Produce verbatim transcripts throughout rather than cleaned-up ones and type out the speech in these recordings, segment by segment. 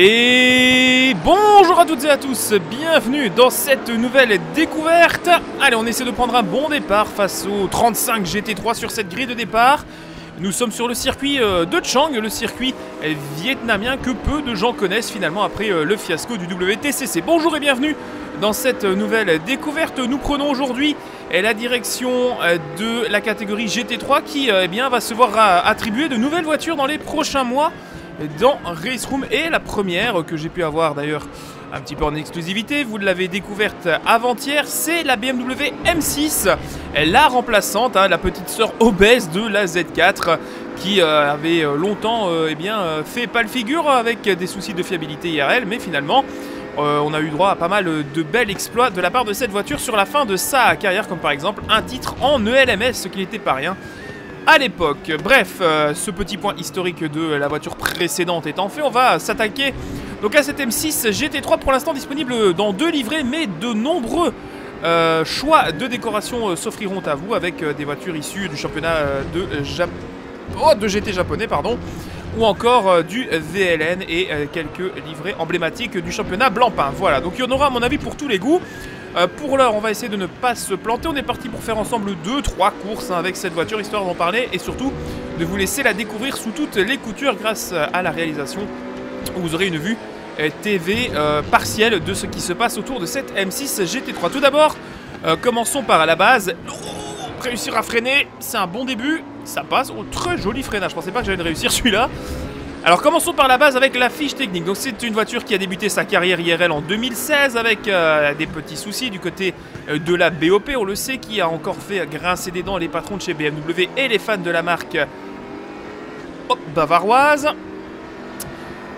Et bonjour à toutes et à tous, bienvenue dans cette nouvelle découverte. Allez, on essaie de prendre un bon départ face aux trente-cinq G T trois sur cette grille de départ. Nous sommes sur le circuit de Chang, le circuit vietnamien que peu de gens connaissent finalement après le fiasco du W T C C. Bonjour et bienvenue dans cette nouvelle découverte. Nous prenons aujourd'hui la direction de la catégorie G T trois qui eh bien, va se voir attribuer de nouvelles voitures dans les prochains mois dans Race Room. Et la première que j'ai pu avoir d'ailleurs un petit peu en exclusivité, vous l'avez découverte avant-hier, c'est la B M W M six, la remplaçante, hein, la petite sœur obèse de la Z quatre qui euh, avait longtemps euh, eh bien, fait pâle figure avec des soucis de fiabilité I R L, mais finalement euh, on a eu droit à pas mal de belles exploits de la part de cette voiture sur la fin de sa carrière, comme par exemple un titre en E L M S, ce qui n'était pas rien à l'époque. Bref, euh, ce petit point historique de la voiture précédente étant fait, on va s'attaquer donc à cette M six G T trois, pour l'instant disponible dans deux livrets, mais de nombreux euh, choix de décoration euh, s'offriront à vous, avec euh, des voitures issues du championnat euh, de, euh, Jap... oh, de G T japonais, pardon, ou encore euh, du V L N et euh, quelques livrets emblématiques du championnat blanc-pain. Voilà, donc il y en aura à mon avis pour tous les goûts. Euh, pour l'heure, on va essayer de ne pas se planter. On est parti pour faire ensemble deux trois courses hein, avec cette voiture, histoire d'en parler et surtout de vous laisser la découvrir sous toutes les coutures grâce à la réalisation, où vous aurez une vue T V euh, partielle de ce qui se passe autour de cette M six G T trois. Tout d'abord, euh, commençons par la base. Oh, réussir à freiner, c'est un bon début, ça passe. Oh, très joli freinage, je pensais pas que j'allais réussir celui-là. Alors commençons par la base avec la fiche technique. Donc c'est une voiture qui a débuté sa carrière I R L en deux mille seize avec euh, des petits soucis du côté euh, de la B O P, on le sait, qui a encore fait grincer des dents les patrons de chez B M W et les fans de la marque oh, bavaroise.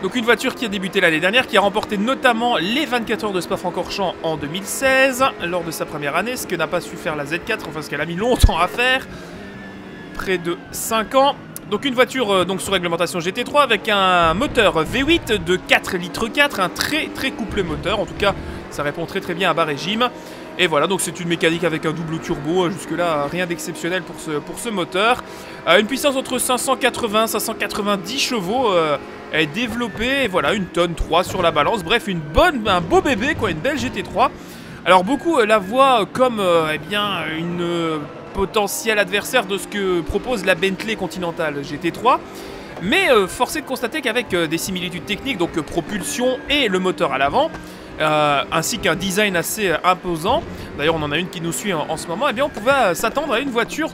Donc une voiture qui a débuté l'année dernière, qui a remporté notamment les vingt-quatre heures de Spa-Francorchamps en deux mille seize, lors de sa première année, ce que n'a pas su faire la Z quatre, enfin ce qu'elle a mis longtemps à faire, près de cinq ans. Donc une voiture donc sous réglementation G T trois avec un moteur V huit de quatre litres quatre, un très très couplé moteur, en tout cas ça répond très très bien à bas régime. Et voilà, donc c'est une mécanique avec un double turbo, jusque là rien d'exceptionnel pour ce, pour ce moteur. Euh, une puissance entre cinq cent quatre-vingts à cinq cent quatre-vingt-dix chevaux euh, est développée, et voilà, une tonne trois sur la balance, bref une bonne, un beau bébé quoi, une belle G T trois. Alors beaucoup euh, la voient comme euh, eh bien, une... Euh, potentiel adversaire de ce que propose la Bentley Continental G T trois, mais euh, force est de constater qu'avec euh, des similitudes techniques, donc euh, propulsion et le moteur à l'avant, euh, ainsi qu'un design assez euh, imposant, d'ailleurs on en a une qui nous suit en, en ce moment, et eh bien on pouvait euh, s'attendre à une voiture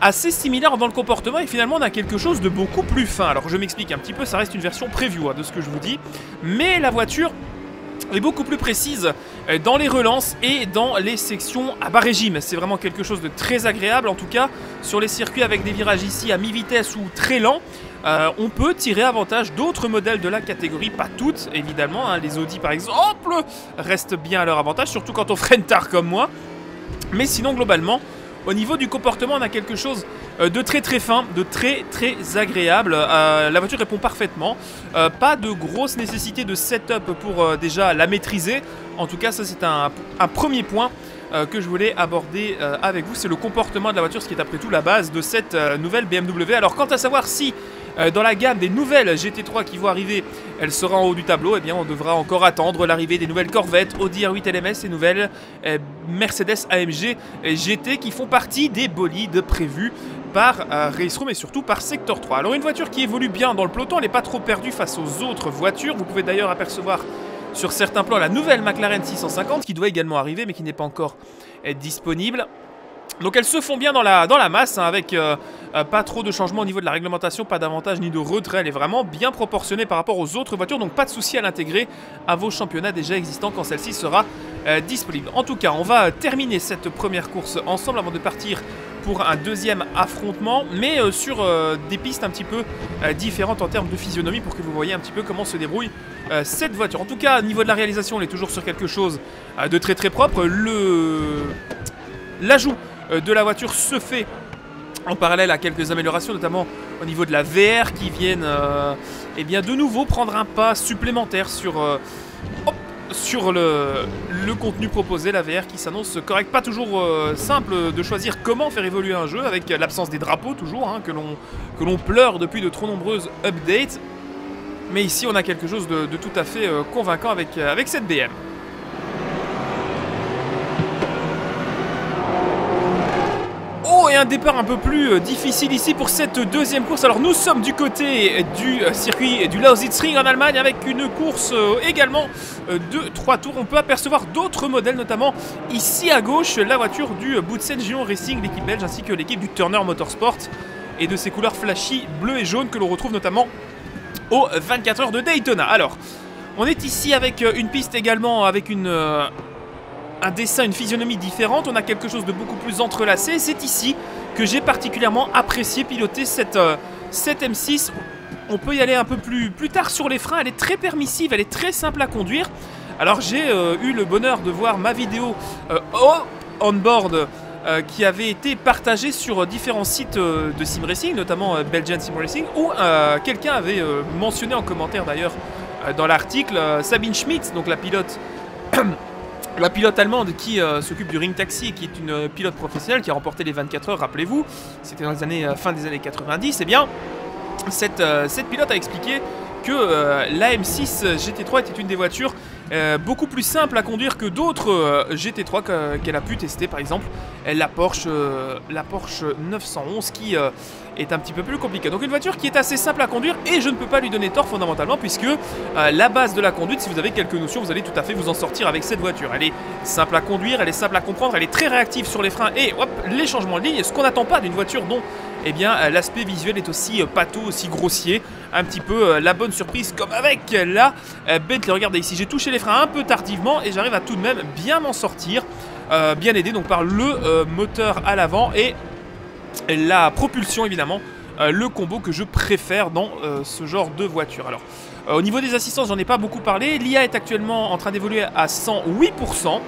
assez similaire dans le comportement, et finalement on a quelque chose de beaucoup plus fin. Alors je m'explique un petit peu, ça reste une version preview hein, de ce que je vous dis, mais la voiture est beaucoup plus précise dans les relances et dans les sections à bas régime. C'est vraiment quelque chose de très agréable, en tout cas sur les circuits avec des virages ici à mi-vitesse ou très lent. Euh, on peut tirer avantage d'autres modèles de la catégorie, pas toutes évidemment, hein. Les Audi par exemple restent bien à leur avantage, surtout quand on freine tard comme moi, mais sinon globalement au niveau du comportement on a quelque chose de très très fin, de très très agréable. Euh, la voiture répond parfaitement, euh, pas de grosse nécessité de setup pour euh, déjà la maîtriser. En tout cas ça c'est un, un premier point euh, que je voulais aborder euh, avec vous, c'est le comportement de la voiture, ce qui est après tout la base de cette euh, nouvelle B M W. Alors quant à savoir si euh, dans la gamme des nouvelles G T trois qui vont arriver, elle sera en haut du tableau, eh bien on devra encore attendre l'arrivée des nouvelles Corvette, Audi R huit L M S et nouvelles euh, Mercedes A M G G T qui font partie des bolides prévus par euh, Race Room et surtout par Sector trois. Alors une voiture qui évolue bien dans le peloton, elle n'est pas trop perdue face aux autres voitures. Vous pouvez d'ailleurs apercevoir sur certains plans la nouvelle McLaren six cent cinquante qui doit également arriver mais qui n'est pas encore euh, disponible. Donc elles se font bien dans la, dans la masse hein, avec euh, euh, pas trop de changements au niveau de la réglementation, pas d'avantage ni de retrait. Elle est vraiment bien proportionnée par rapport aux autres voitures, donc pas de souci à l'intégrer à vos championnats déjà existants quand celle-ci sera euh, disponible. En tout cas on va terminer cette première course ensemble avant de partir pour un deuxième affrontement, mais euh, sur euh, des pistes un petit peu euh, différentes en termes de physionomie, pour que vous voyez un petit peu comment se débrouille euh, cette voiture. En tout cas au niveau de la réalisation on est toujours sur quelque chose euh, de très très propre. Le... l'ajout euh, de la voiture se fait en parallèle à quelques améliorations, notamment au niveau de la V R qui viennent euh, eh bien, de nouveau prendre un pas supplémentaire sur... Euh, hop, sur le, le contenu proposé, la V R qui s'annonce correcte. Pas toujours euh, simple de choisir comment faire évoluer un jeu, avec l'absence des drapeaux toujours, hein, que l'on que l'on pleure depuis de trop nombreuses updates. mais ici on a quelque chose de, de tout à fait euh, convaincant avec, euh, avec cette B M. Oh, et un départ un peu plus euh, difficile ici pour cette deuxième course. Alors nous sommes du côté du euh, circuit du Lausitzring en Allemagne avec une course euh, également euh, de trois tours. On peut apercevoir d'autres modèles, notamment ici à gauche la voiture du euh, Boutsen Gion Racing, l'équipe belge, ainsi que l'équipe du Turner Motorsport, et de ses couleurs flashy bleu et jaune que l'on retrouve notamment aux vingt-quatre heures de Daytona. Alors, on est ici avec une piste également, avec une, euh, un dessin, une physionomie différente. On a quelque chose de beaucoup plus entrelacé. C'est ici que j'ai particulièrement apprécié piloter cette, euh, cette M six. On peut y aller un peu plus, plus tard sur les freins. Elle est très permissive, elle est très simple à conduire. Alors, j'ai euh, eu le bonheur de voir ma vidéo euh, on board Euh, qui avait été partagé sur euh, différents sites euh, de sim racing, notamment euh, Belgian Sim Racing, où euh, quelqu'un avait euh, mentionné en commentaire d'ailleurs euh, dans l'article euh, Sabine Schmitz, donc la pilote, la pilote allemande qui euh, s'occupe du Ring Taxi et qui est une euh, pilote professionnelle qui a remporté les vingt-quatre heures, rappelez-vous, c'était dans les années euh, fin des années quatre-vingt-dix. Et eh bien cette, euh, cette pilote a expliqué que euh, la M six G T trois était une des voitures Euh, beaucoup plus simple à conduire que d'autres euh, G T trois qu'elle a pu tester, par exemple la Porsche, euh, la Porsche neuf cent onze qui euh, est un petit peu plus compliquée. Donc une voiture qui est assez simple à conduire, et je ne peux pas lui donner tort fondamentalement, puisque euh, la base de la conduite, si vous avez quelques notions, vous allez tout à fait vous en sortir avec cette voiture. Elle est simple à conduire, elle est simple à comprendre, elle est très réactive sur les freins et hop, les changements de ligne, ce qu'on n'attend pas d'une voiture dont eh bien l'aspect visuel est aussi pâteau, aussi grossier. Un petit peu euh, la bonne surprise, comme avec la euh, Bentley. Regardez ici, j'ai touché les freins un peu tardivement et j'arrive à tout de même bien m'en sortir, euh, bien aidé donc par le euh, moteur à l'avant et la propulsion évidemment, euh, le combo que je préfère dans euh, ce genre de voiture. Alors euh, au niveau des assistances, j'en ai pas beaucoup parlé, l'I A est actuellement en train d'évoluer à cent huit pour cent,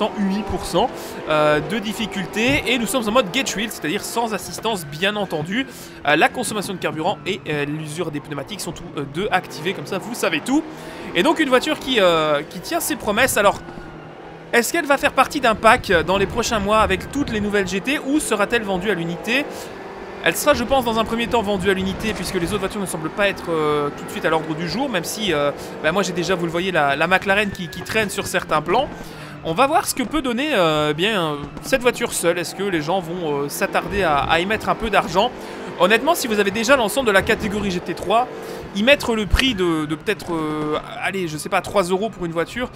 cent huit pour cent euh, de difficulté, et nous sommes en mode get real, c'est-à-dire sans assistance bien entendu. Euh, la consommation de carburant et euh, l'usure des pneumatiques sont tous euh, deux activés, comme ça vous savez tout. Et donc une voiture qui, euh, qui tient ses promesses. Alors est-ce qu'elle va faire partie d'un pack dans les prochains mois avec toutes les nouvelles G T, ou sera-t-elle vendue à l'unité? Elle sera, je pense, dans un premier temps vendue à l'unité, puisque les autres voitures ne semblent pas être euh, tout de suite à l'ordre du jour, même si euh, bah, moi j'ai déjà, vous le voyez, la, la McLaren qui, qui traîne sur certains plans. On va voir ce que peut donner euh, bien, cette voiture seule. Est-ce que les gens vont euh, s'attarder à, à y mettre un peu d'argent? Honnêtement, si vous avez déjà l'ensemble de la catégorie G T trois, y mettre le prix de, de peut-être, euh, allez, je sais pas, trois euros pour une voiture,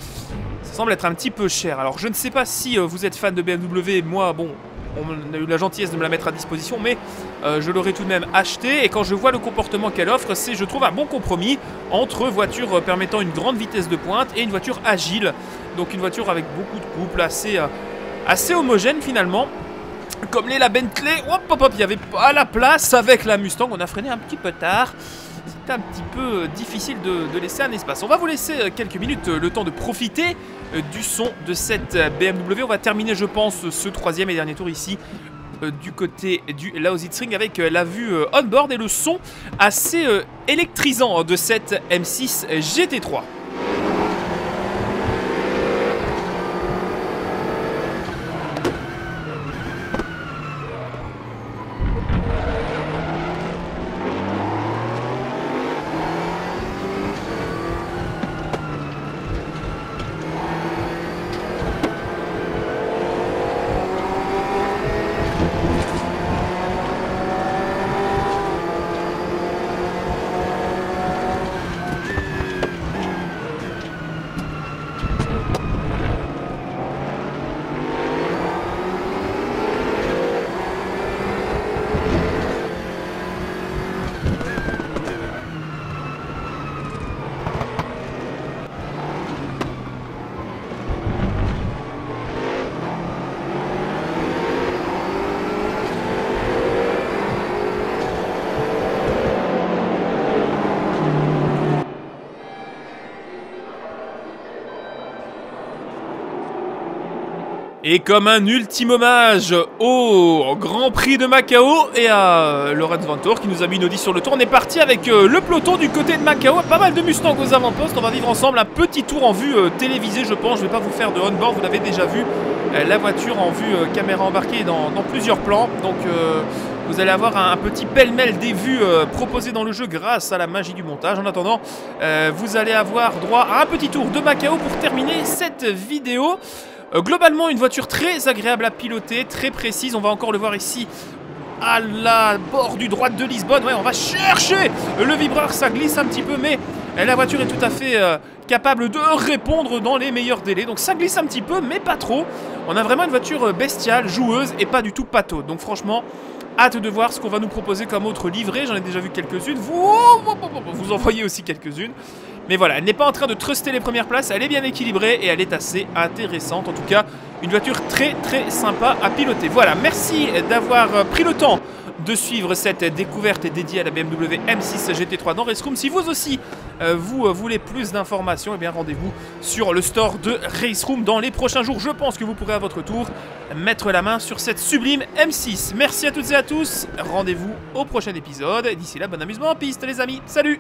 ça semble être un petit peu cher. Alors, je ne sais pas si euh, vous êtes fan de B M W, moi, bon, on a eu la gentillesse de me la mettre à disposition, mais euh, je l'aurais tout de même acheté. Et quand je vois le comportement qu'elle offre, c'est, je trouve, un bon compromis entre voiture permettant une grande vitesse de pointe et une voiture agile. Donc une voiture avec beaucoup de couples, assez, euh, assez homogène finalement. Comme les la Bentley, hop hop hop, il n'y avait pas la place avec la Mustang, on a freiné un petit peu tard. C'était un petit peu difficile de, de laisser un espace. On va vous laisser quelques minutes le temps de profiter du son de cette B M W. On va terminer, je pense, ce troisième et dernier tour ici du côté du Lausitzring avec la vue on-board et le son assez électrisant de cette M six G T trois. Et comme un ultime hommage au Grand Prix de Macao et à Laurent Ventura qui nous a mis une Audi sur le tour, on est parti avec le peloton du côté de Macao. Pas mal de Mustang aux avant-postes. On va vivre ensemble un petit tour en vue télévisée, je pense. Je ne vais pas vous faire de on-board, vous l'avez déjà vu. La voiture en vue caméra embarquée dans, dans plusieurs plans. Donc euh, vous allez avoir un, un petit pêle-mêle des vues euh, proposées dans le jeu grâce à la magie du montage. En attendant, euh, vous allez avoir droit à un petit tour de Macao pour terminer cette vidéo. Euh, globalement, une voiture très agréable à piloter, très précise. On va encore le voir ici à la bord du droite de Lisbonne. Ouais, on va chercher le vibreur, ça glisse un petit peu, mais la voiture est tout à fait euh, capable de répondre dans les meilleurs délais. Donc ça glisse un petit peu, mais pas trop. On a vraiment une voiture bestiale, joueuse et pas du tout pâteau. Donc franchement, hâte de voir ce qu'on va nous proposer comme autre livrée. J'en ai déjà vu quelques-unes. Vous, vous en voyez aussi quelques-unes. Mais voilà, elle n'est pas en train de truster les premières places. Elle est bien équilibrée et elle est assez intéressante. En tout cas, une voiture très très sympa à piloter. Voilà, merci d'avoir pris le temps de suivre cette découverte dédiée à la B M W M six G T trois dans Race Room. Si vous aussi euh, vous euh, voulez plus d'informations, eh bien rendez-vous sur le store de Race Room dans les prochains jours. Je pense que vous pourrez à votre tour mettre la main sur cette sublime M six. Merci à toutes et à tous. Rendez-vous au prochain épisode. D'ici là, bon amusement en piste les amis. Salut!